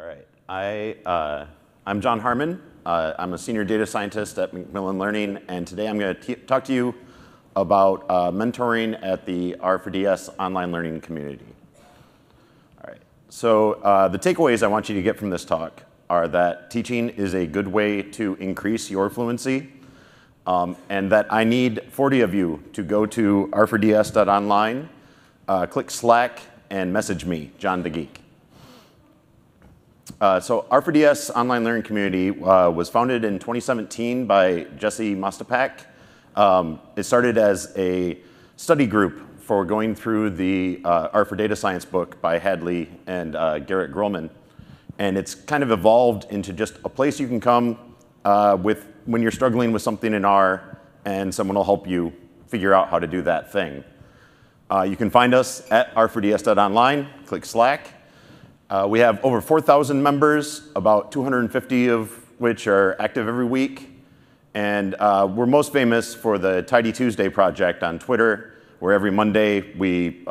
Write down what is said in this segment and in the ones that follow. All right. I'm Jon Harmon. I'm a senior data scientist at Macmillan Learning, and today I'm going to talk to you about mentoring at the R4DS online learning community. All right. So the takeaways I want you to get from this talk are that teaching is a good way to increase your fluency, and that I need 40 of you to go to r4ds.online, click Slack, and message me, John the Geek. So R4DS online learning community was founded in 2017 by Jesse Mustapac. It started as a study group for going through the R for Data Science book by Hadley and Garrett Grolemund. And it's kind of evolved into just a place you can come with when you're struggling with something in R, and someone will help you figure out how to do that thing. You can find us at r4ds.online, click Slack. We have over 4,000 members, about 250 of which are active every week. And we're most famous for the Tidy Tuesday project on Twitter, where every Monday we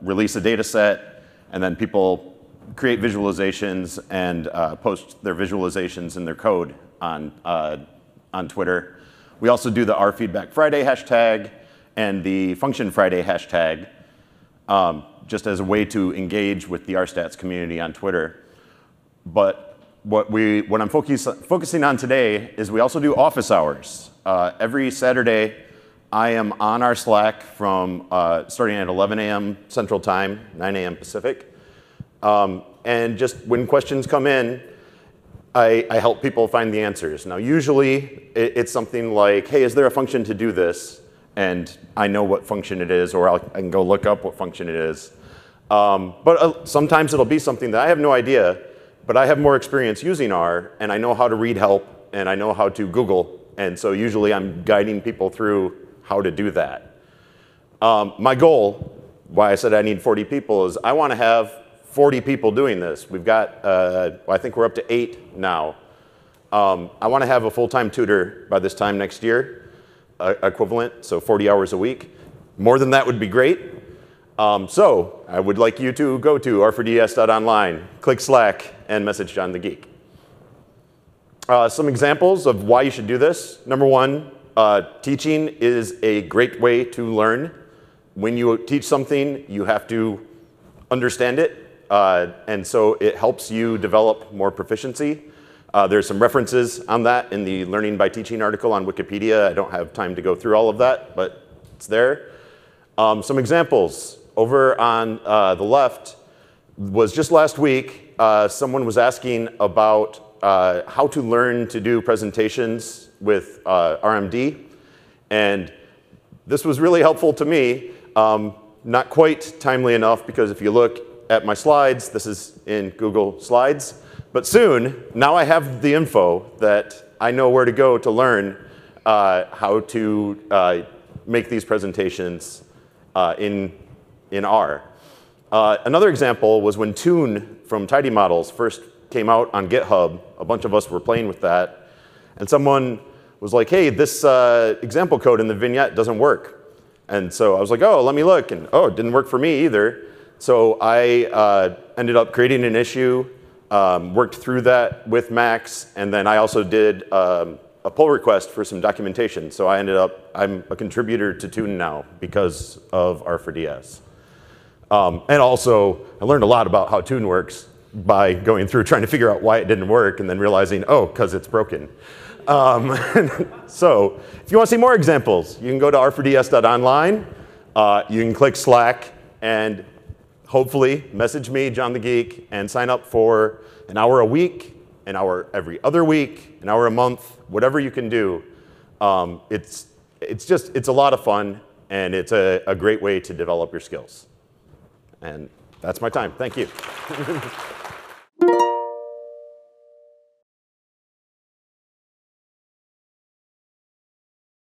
release a data set, and then people create visualizations and post their visualizations in their code on Twitter. We also do the R Feedback Friday hashtag and the Function Friday hashtag, just as a way to engage with the rstats community on Twitter. But what I'm focusing on today is we also do office hours. Every Saturday, I am on our Slack from starting at 11 a.m. Central Time, 9 a.m. Pacific. And just when questions come in, I help people find the answers. Now, usually, it's something like, hey, is there a function to do this? And I know what function it is, or I can go look up what function it is. But sometimes it'll be something that I have no idea. But I have more experience using R, and I know how to read help, and I know how to Google. And so usually I'm guiding people through how to do that. My goal, why I said I need 40 people, is I want to have 40 people doing this. We've got, I think we're up to 8 now. I want to have a full-time tutor by this time next year, equivalent, so 40 hours a week. More than that would be great. So I would like you to go to r4ds.online, click Slack, and message John the Geek. Some examples of why you should do this. Number one, teaching is a great way to learn. When you teach something, you have to understand it, and so it helps you develop more proficiency. There's some references on that in the Learning by Teaching article on Wikipedia. I don't have time to go through all of that, but it's there. Some examples. Over on the left was just last week, someone was asking about how to learn to do presentations with RMD. And this was really helpful to me, not quite timely enough, because if you look at my slides, this is in Google Slides. But soon, now I have the info that I know where to go to learn how to make these presentations in R. Another example was when Tune from tidymodels first came out on GitHub. A bunch of us were playing with that. And someone was like, hey, this example code in the vignette doesn't work. And so I was like, oh, let me look. And oh, it didn't work for me either. So I ended up creating an issue, worked through that with Max, and then I also did a pull request for some documentation. So I ended up, I'm a contributor to Tune now because of R4DS. And also, I learned a lot about how Tune works by going through trying to figure out why it didn't work and then realizing, oh, because it's broken. So if you want to see more examples, you can go to r4ds.online. You can click Slack and hopefully message me, John the Geek, and sign up for an hour a week, an hour every other week, an hour a month, whatever you can do. It's a lot of fun, and it's a great way to develop your skills. And that's my time. Thank you.